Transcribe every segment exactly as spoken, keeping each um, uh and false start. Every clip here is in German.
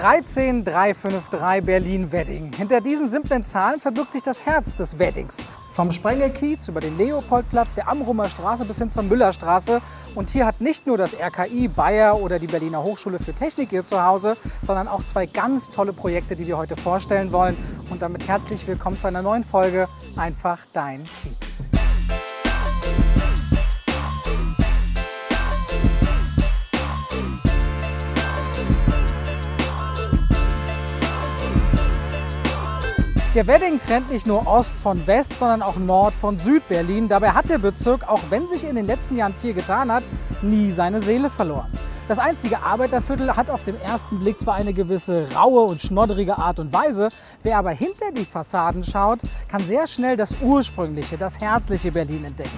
eins drei drei fünf drei Berlin-Wedding. Hinter diesen simplen Zahlen verbirgt sich das Herz des Weddings. Vom Sprengelkiez über den Leopoldplatz, der Amrumer Straße bis hin zur Müllerstraße. Und hier hat nicht nur das R K I, Bayer oder die Berliner Hochschule für Technik ihr Zuhause, sondern auch zwei ganz tolle Projekte, die wir heute vorstellen wollen. Und damit herzlich willkommen zu einer neuen Folge Einfach Dein Kiez. Der Wedding trennt nicht nur Ost von West, sondern auch Nord von Südberlin. Dabei hat der Bezirk, auch wenn sich in den letzten Jahren viel getan hat, nie seine Seele verloren. Das einstige Arbeiterviertel hat auf den ersten Blick zwar eine gewisse raue und schnodderige Art und Weise, wer aber hinter die Fassaden schaut, kann sehr schnell das ursprüngliche, das herzliche Berlin entdecken.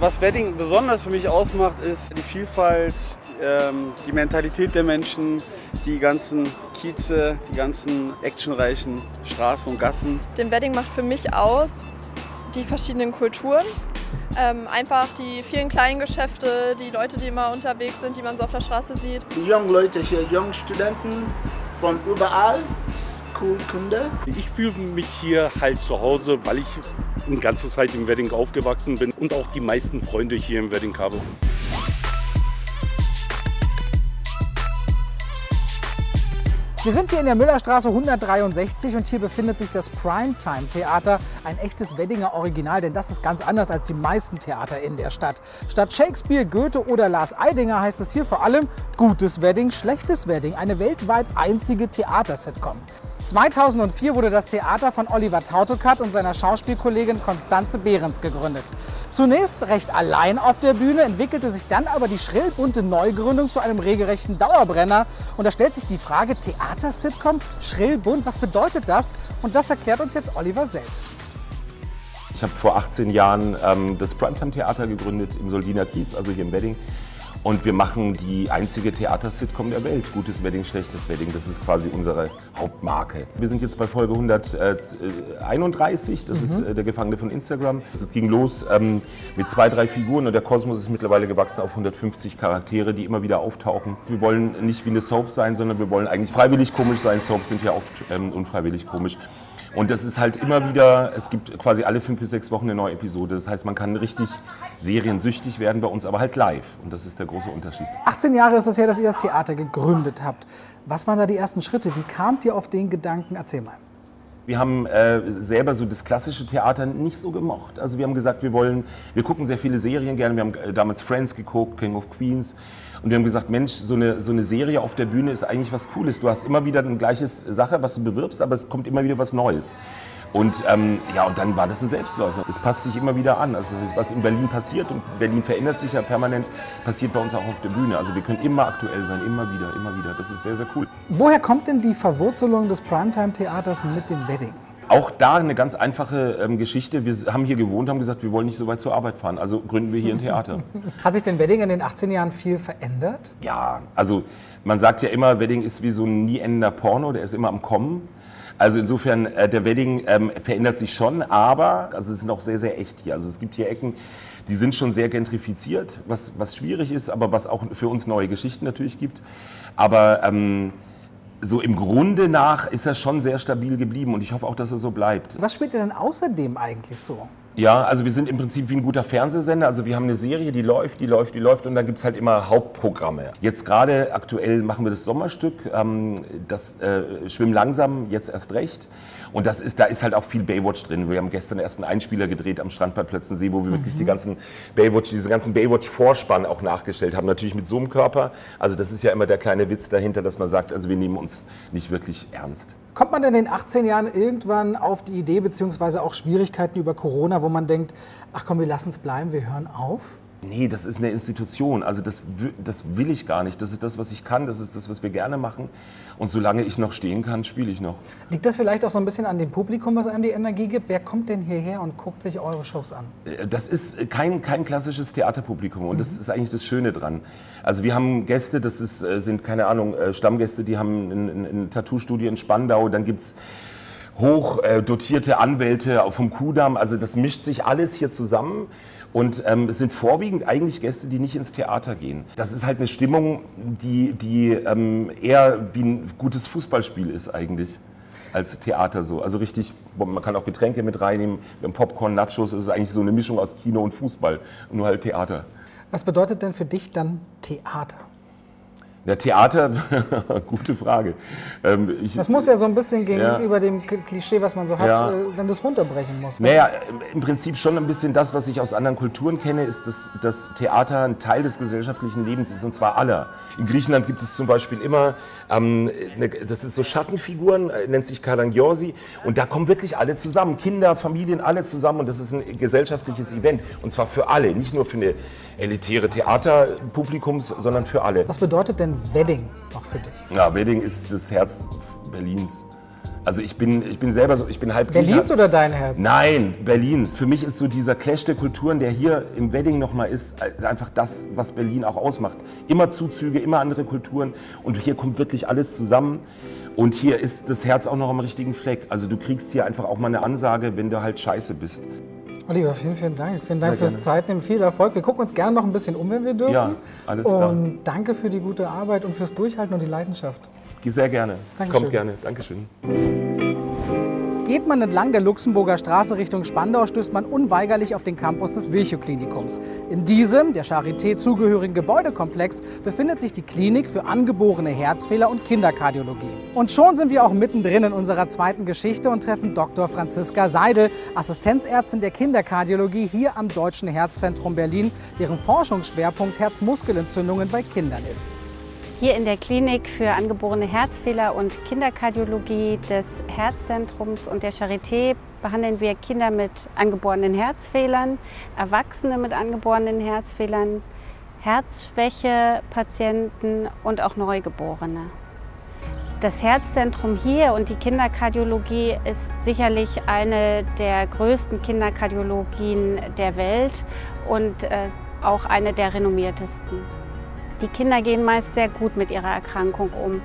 Was Wedding besonders für mich ausmacht, ist die Vielfalt, die, ähm, die Mentalität der Menschen, die ganzen Kieze, die ganzen actionreichen Straßen und Gassen. Den Wedding macht für mich aus die verschiedenen Kulturen. Ähm, einfach die vielen kleinen Geschäfte, die Leute, die immer unterwegs sind, die man so auf der Straße sieht. Junge Leute hier, junge Studenten von überall, cool Kunde. Ich fühle mich hier halt zu Hause, weil ich eine ganze Zeit im Wedding aufgewachsen bin und auch die meisten Freunde hier im Wedding habe. Wir sind hier in der Müllerstraße hundertdreiundsechzig und hier befindet sich das Primetime-Theater, ein echtes Weddinger Original, denn das ist ganz anders als die meisten Theater in der Stadt. Statt Shakespeare, Goethe oder Lars Eidinger heißt es hier vor allem Gutes Wedding, Schlechtes Wedding, eine weltweit einzige Theatersitcom. zweitausendvier wurde das Theater von Oliver Tauchard und seiner Schauspielkollegin Konstanze Behrens gegründet. Zunächst recht allein auf der Bühne, entwickelte sich dann aber die schrillbunte Neugründung zu einem regelrechten Dauerbrenner. Und da stellt sich die Frage, Theater-Sitcom, schrillbunt, was bedeutet das? Und das erklärt uns jetzt Oliver selbst. Ich habe vor achtzehn Jahren ähm, das Primetime-Theater gegründet im Soldiner Kiez, also hier im Wedding. Und wir machen die einzige Theatersitcom der Welt. Gutes Wedding, Schlechtes Wedding. Das ist quasi unsere Hauptmarke. Wir sind jetzt bei Folge hunderteinunddreißig. Das mhm. ist der Gefangene von Instagram. Es ging los ähm, mit zwei, drei Figuren. Und der Kosmos ist mittlerweile gewachsen auf hundertfünfzig Charaktere, die immer wieder auftauchen. Wir wollen nicht wie eine Soap sein, sondern wir wollen eigentlich freiwillig komisch sein. Soaps sind ja oft ähm, unfreiwillig komisch. Und das ist halt immer wieder, es gibt quasi alle fünf bis sechs Wochen eine neue Episode. Das heißt, man kann richtig seriensüchtig werden bei uns, aber halt live. Und das ist der große Unterschied. achtzehn Jahre ist es her, dass ihr das Theater gegründet habt. Was waren da die ersten Schritte? Wie kamt ihr auf den Gedanken? Erzähl mal. Wir haben äh, selber so das klassische Theater nicht so gemocht. Also wir haben gesagt, wir wollen, wir gucken sehr viele Serien gerne. Wir haben äh, damals Friends geguckt, King of Queens. Und wir haben gesagt, Mensch, so eine, so eine Serie auf der Bühne ist eigentlich was Cooles. Du hast immer wieder eine gleiche Sache, was du bewirbst, aber es kommt immer wieder was Neues. Und, ähm, ja, und dann war das ein Selbstläufer. Es passt sich immer wieder an. Also was in Berlin passiert, und Berlin verändert sich ja permanent, passiert bei uns auch auf der Bühne. Also wir können immer aktuell sein, immer wieder, immer wieder. Das ist sehr, sehr cool. Woher kommt denn die Verwurzelung des Primetime-Theaters mit dem Wedding? Auch da eine ganz einfache ähm, Geschichte. Wir haben hier gewohnt, haben gesagt, wir wollen nicht so weit zur Arbeit fahren, also gründen wir hier ein Theater. Hat sich denn Wedding in den achtzehn Jahren viel verändert? Ja, also man sagt ja immer, Wedding ist wie so ein nie endender Porno, der ist immer am Kommen. Also insofern, äh, der Wedding ähm, verändert sich schon, aber also es ist noch sehr, sehr echt hier. Also es gibt hier Ecken, die sind schon sehr gentrifiziert, was, was schwierig ist, aber was auch für uns neue Geschichten natürlich gibt. Aber... Ähm, So im Grunde nach ist er schon sehr stabil geblieben und ich hoffe auch, dass er so bleibt. Was spielt ihr denn außerdem eigentlich so? Ja, also wir sind im Prinzip wie ein guter Fernsehsender. Also wir haben eine Serie, die läuft, die läuft, die läuft und dann gibt es halt immer Hauptprogramme. Jetzt gerade aktuell machen wir das Sommerstück, ähm, das äh, Schwimm langsam, jetzt erst recht. Und das ist, da ist halt auch viel Baywatch drin. Wir haben gestern erst einen Einspieler gedreht am Strand bei Plötzensee, wo wir mhm. wirklich die ganzen Baywatch, diesen ganzen Baywatch-Vorspann auch nachgestellt haben. Natürlich mit so einem Körper. Also das ist ja immer der kleine Witz dahinter, dass man sagt, also wir nehmen uns nicht wirklich ernst. Kommt man denn in den achtzehn Jahren irgendwann auf die Idee, beziehungsweise auch Schwierigkeiten über Corona, wo man denkt, ach komm, wir lassen es bleiben, wir hören auf? Nee, das ist eine Institution. Also das, das will ich gar nicht. Das ist das, was ich kann. Das ist das, was wir gerne machen. Und solange ich noch stehen kann, spiele ich noch. Liegt das vielleicht auch so ein bisschen an dem Publikum, was einem die Energie gibt? Wer kommt denn hierher und guckt sich eure Shows an? Das ist kein, kein klassisches Theaterpublikum. Und mhm. das ist eigentlich das Schöne dran. Also wir haben Gäste, das ist, sind, keine Ahnung, Stammgäste, die haben ein, ein Tattoo-Studio in Spandau. Dann gibt es hoch dotierte Anwälte vom Kudamm. Also das mischt sich alles hier zusammen. Und ähm, es sind vorwiegend eigentlich Gäste, die nicht ins Theater gehen. Das ist halt eine Stimmung, die, die ähm, eher wie ein gutes Fußballspiel ist eigentlich. Als Theater so. Also richtig, man kann auch Getränke mit reinnehmen, wir haben Popcorn, Nachos, es ist eigentlich so eine Mischung aus Kino und Fußball, nur halt Theater. Was bedeutet denn für dich dann Theater? Ja, Theater, gute Frage. Ähm, ich, das muss ja so ein bisschen gegenüber ja, dem Klischee, was man so hat, ja. äh, wenn du es runterbrechen musst. Naja, im Prinzip schon ein bisschen das, was ich aus anderen Kulturen kenne, ist, dass das Theater ein Teil des gesellschaftlichen Lebens ist, und zwar aller. In Griechenland gibt es zum Beispiel immer, ähm, eine, das ist so Schattenfiguren, nennt sich Karagiozi, und da kommen wirklich alle zusammen, Kinder, Familien, alle zusammen, und das ist ein gesellschaftliches Event, und zwar für alle, nicht nur für eine elitäre Theaterpublikums, sondern für alle. Was bedeutet denn Wedding auch für dich? Ja, Wedding ist das Herz Berlins. Also ich bin, ich bin selber so, ich bin halb Griecher. Berlins oder dein Herz? Nein, Berlins. Für mich ist so dieser Clash der Kulturen, der hier im Wedding nochmal ist, einfach das, was Berlin auch ausmacht. Immer Zuzüge, immer andere Kulturen, und hier kommt wirklich alles zusammen. Und hier ist das Herz auch noch am richtigen Fleck. Also du kriegst hier einfach auch mal eine Ansage, wenn du halt scheiße bist. Oliver, vielen, vielen Dank. Vielen Dank fürs Zeitnehmen, viel Erfolg. Wir gucken uns gerne noch ein bisschen um, wenn wir dürfen. Ja, alles klar. Und danke für die gute Arbeit und fürs Durchhalten und die Leidenschaft. Sehr gerne. Dankeschön. Kommt gerne. Dankeschön. Geht man entlang der Luxemburger Straße Richtung Spandau, stößt man unweigerlich auf den Campus des Wilchoklinikums. In diesem, der Charité zugehörigen Gebäudekomplex, befindet sich die Klinik für angeborene Herzfehler und Kinderkardiologie. Und schon sind wir auch mittendrin in unserer zweiten Geschichte und treffen Doktor Franziska Seidel, Assistenzärztin der Kinderkardiologie hier am Deutschen Herzzentrum Berlin, deren Forschungsschwerpunkt Herzmuskelentzündungen bei Kindern ist. Hier in der Klinik für angeborene Herzfehler und Kinderkardiologie des Herzzentrums und der Charité behandeln wir Kinder mit angeborenen Herzfehlern, Erwachsene mit angeborenen Herzfehlern, Herzschwäche-Patienten und auch Neugeborene. Das Herzzentrum hier und die Kinderkardiologie ist sicherlich eine der größten Kinderkardiologien der Welt und äh, auch eine der renommiertesten. Die Kinder gehen meist sehr gut mit ihrer Erkrankung um.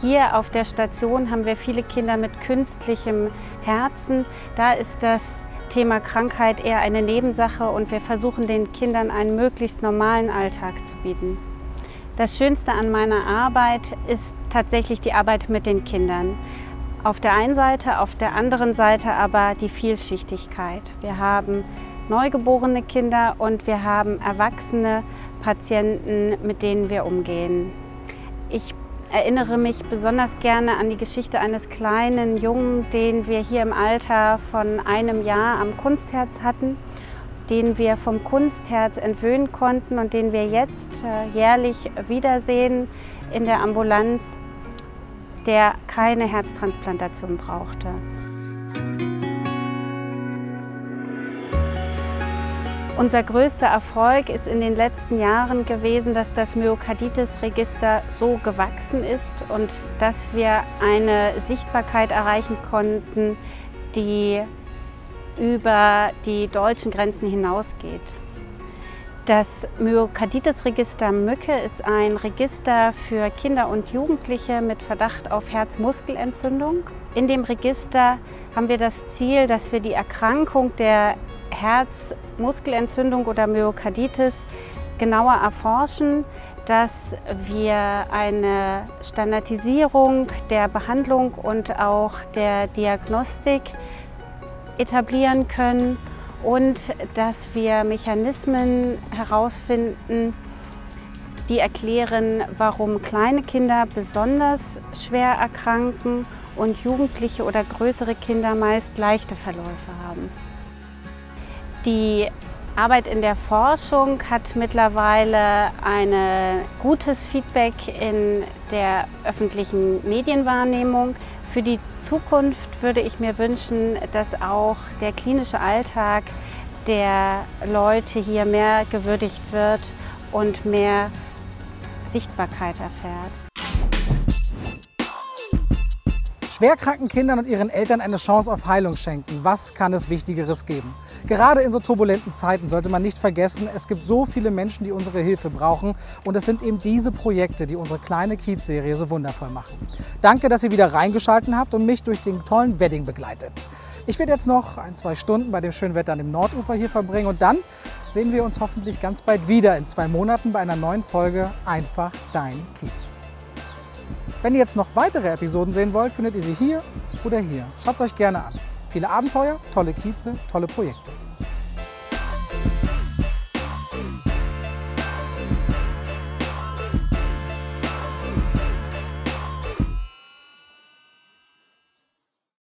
Hier auf der Station haben wir viele Kinder mit künstlichem Herzen. Da ist das Thema Krankheit eher eine Nebensache und wir versuchen den Kindern einen möglichst normalen Alltag zu bieten. Das Schönste an meiner Arbeit ist tatsächlich die Arbeit mit den Kindern. Auf der einen Seite, auf der anderen Seite aber die Vielschichtigkeit. Wir haben neugeborene Kinder und wir haben erwachsene Patienten, mit denen wir umgehen. Ich erinnere mich besonders gerne an die Geschichte eines kleinen Jungen, den wir hier im Alter von einem Jahr am Kunstherz hatten, den wir vom Kunstherz entwöhnen konnten und den wir jetzt jährlich wiedersehen in der Ambulanz, der keine Herztransplantation brauchte. Unser größter Erfolg ist in den letzten Jahren gewesen, dass das Myokarditis-Register so gewachsen ist und dass wir eine Sichtbarkeit erreichen konnten, die über die deutschen Grenzen hinausgeht. Das Myokarditis-Register Mücke ist ein Register für Kinder und Jugendliche mit Verdacht auf Herzmuskelentzündung. In dem Register haben wir das Ziel, dass wir die Erkrankung der Herzmuskelentzündung oder Myokarditis genauer erforschen, dass wir eine Standardisierung der Behandlung und auch der Diagnostik etablieren können und dass wir Mechanismen herausfinden, die erklären, warum kleine Kinder besonders schwer erkranken und Jugendliche oder größere Kinder meist leichte Verläufe haben. Die Arbeit in der Forschung hat mittlerweile ein gutes Feedback in der öffentlichen Medienwahrnehmung. Für die Zukunft würde ich mir wünschen, dass auch der klinische Alltag der Leute hier mehr gewürdigt wird und mehr Sichtbarkeit erfährt. Schwerkranken Kindern und ihren Eltern eine Chance auf Heilung schenken. Was kann es Wichtigeres geben? Gerade in so turbulenten Zeiten sollte man nicht vergessen, es gibt so viele Menschen, die unsere Hilfe brauchen. Und es sind eben diese Projekte, die unsere kleine Kiez-Serie so wundervoll machen. Danke, dass ihr wieder reingeschaltet habt und mich durch den tollen Wedding begleitet. Ich werde jetzt noch ein, zwei Stunden bei dem schönen Wetter an dem Nordufer hier verbringen und dann sehen wir uns hoffentlich ganz bald wieder in zwei Monaten bei einer neuen Folge Einfach Dein Kiez. Wenn ihr jetzt noch weitere Episoden sehen wollt, findet ihr sie hier oder hier. Schaut es euch gerne an. Viele Abenteuer, tolle Kieze, tolle Projekte.